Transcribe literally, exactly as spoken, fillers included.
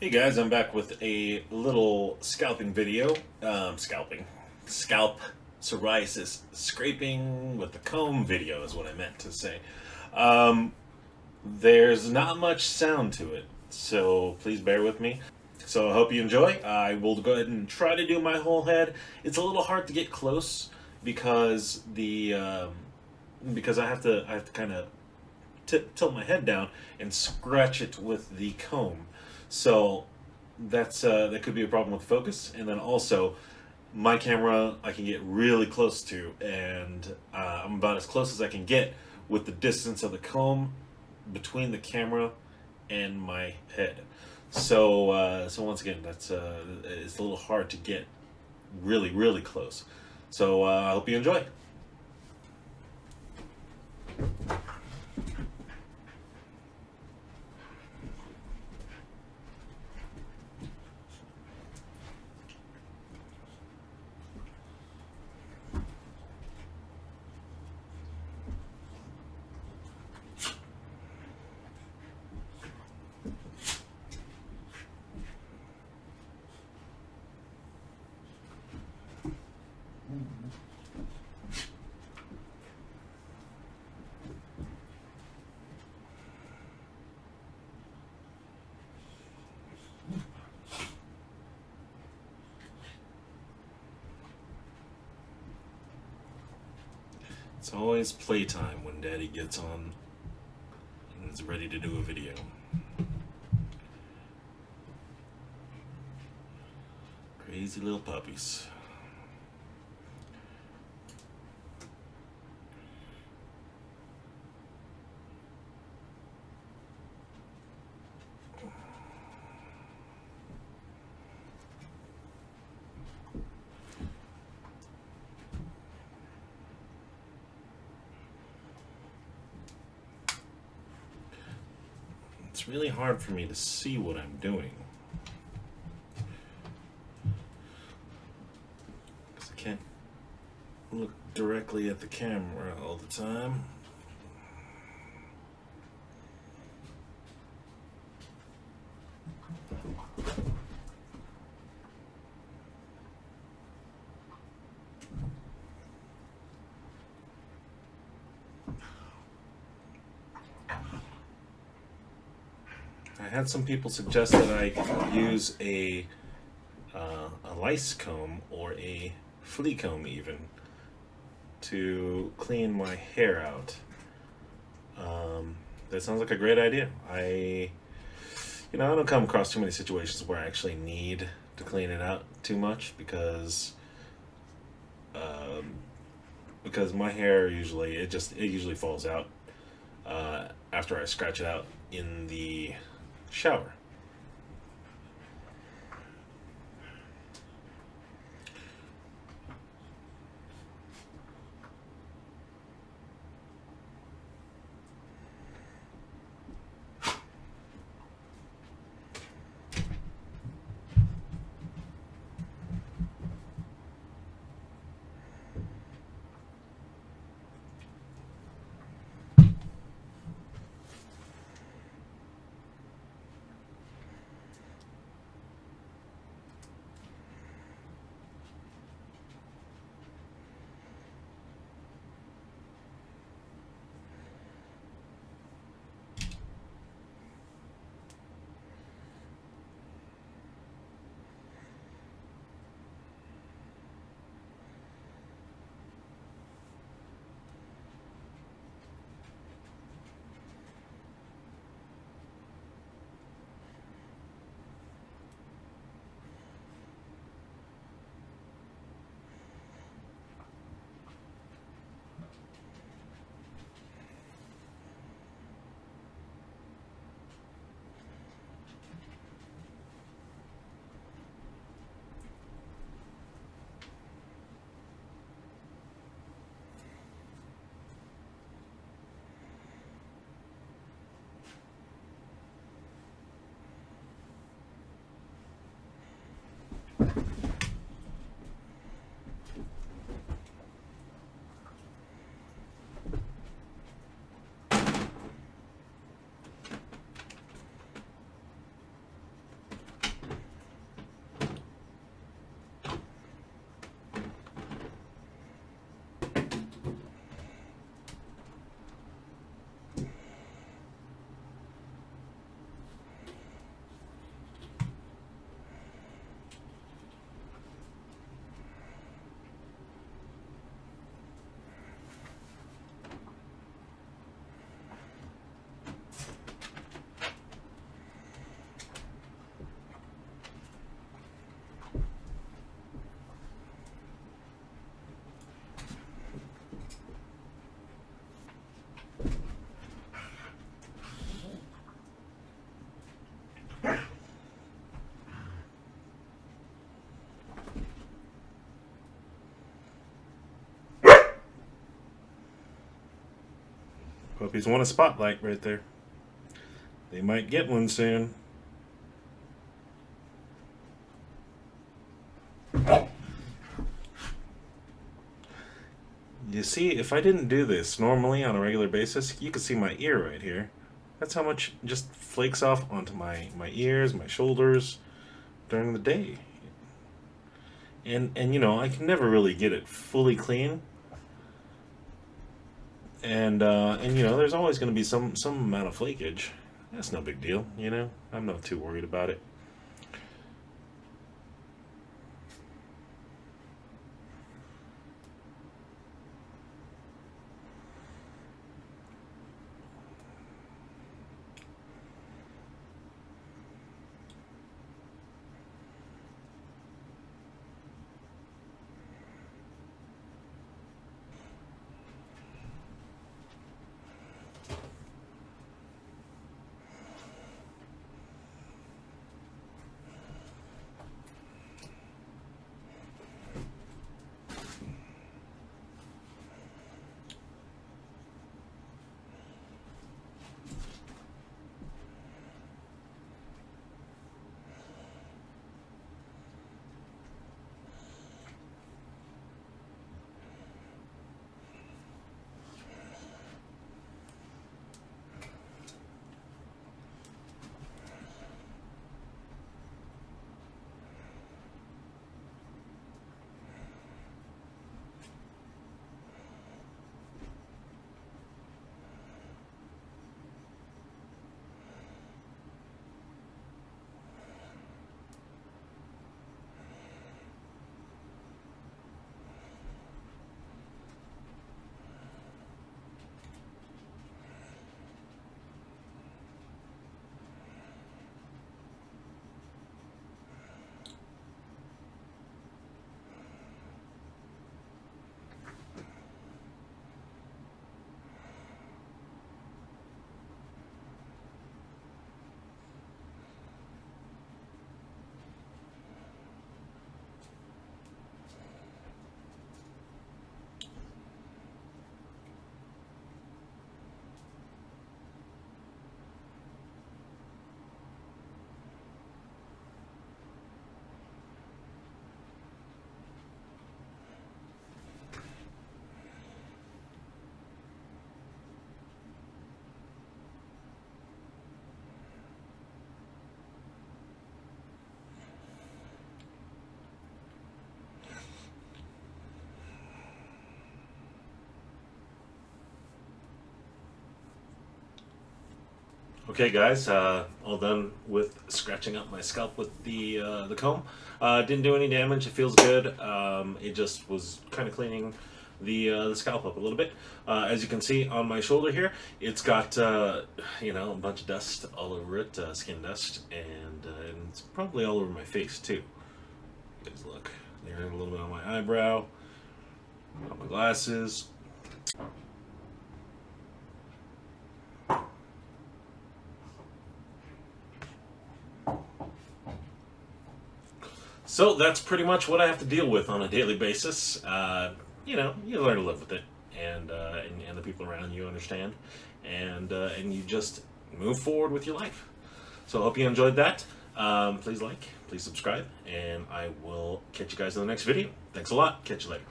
Hey guys, I'm back with a little scalping video. Um, scalping. Scalp psoriasis scraping with the comb video is what I meant to say. Um, there's not much sound to it, so please bear with me. So I hope you enjoy. I will go ahead and try to do my whole head. It's a little hard to get close because the um, because I have to I have to kind of tilt my head down and scratch it with the comb. So that's uh, that could be a problem with focus, and then also my camera I can get really close to, and uh, I'm about as close as I can get with the distance of the comb between the camera and my head. So uh, so once again, that's uh, it's a little hard to get really really close. So uh, I hope you enjoy. It's always playtime when Daddy gets on and is ready to do a video. Crazy little puppies. It's really hard for me to see what I'm doing, because I can't look directly at the camera all the time. I had some people suggest that I use a, uh, a lice comb or a flea comb even to clean my hair out. Um, that sounds like a great idea. I, you know, I don't come across too many situations where I actually need to clean it out too much, because um, because my hair usually it just it usually falls out uh, after I scratch it out in the shower. Puppies want a spotlight right there. They might get one soon. You see, if I didn't do this normally on a regular basis, you could see my ear right here. That's how much just flakes off onto my, my ears, my shoulders during the day. And, and you know, I can never really get it fully clean. And, uh, and you know, there's always going to be some, some amount of flakage. That's no big deal, you know? I'm not too worried about it. Okay guys, uh, all done with scratching up my scalp with the uh, the comb. Uh, didn't do any damage, it feels good. Um, it just was kind of cleaning the, uh, the scalp up a little bit. Uh, as you can see on my shoulder here, it's got, uh, you know, a bunch of dust all over it, uh, skin dust, and, uh, and it's probably all over my face too. You guys look, there, a little bit on my eyebrow, on my glasses. So that's pretty much what I have to deal with on a daily basis. Uh, you know, you learn to live with it, and uh, and, and the people around you understand, and uh, and you just move forward with your life. So I hope you enjoyed that. Um, please like, please subscribe, and I will catch you guys in the next video. Thanks a lot. Catch you later.